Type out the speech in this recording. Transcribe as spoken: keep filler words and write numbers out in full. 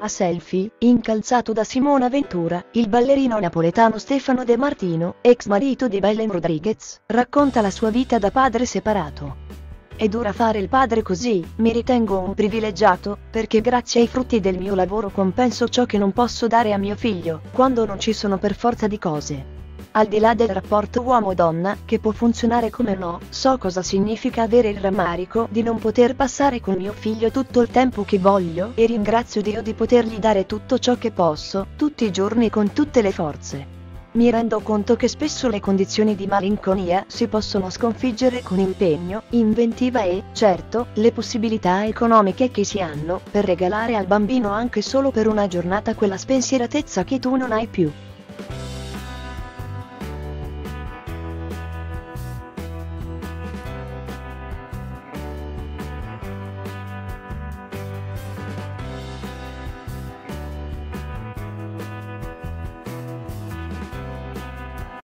A selfie, incalzato da Simona Ventura, il ballerino napoletano Stefano De Martino, ex marito di Belen Rodriguez, racconta la sua vita da padre separato. È dura fare il padre così, mi ritengo un privilegiato, perché grazie ai frutti del mio lavoro compenso ciò che non posso dare a mio figlio, quando non ci sono per forza di cose. Al di là del rapporto uomo-donna, che può funzionare come no, so cosa significa avere il rammarico di non poter passare con mio figlio tutto il tempo che voglio e ringrazio Dio di potergli dare tutto ciò che posso, tutti i giorni con tutte le forze. Mi rendo conto che spesso le condizioni di malinconia si possono sconfiggere con impegno, inventiva e, certo, le possibilità economiche che si hanno per regalare al bambino anche solo per una giornata quella spensieratezza che tu non hai più.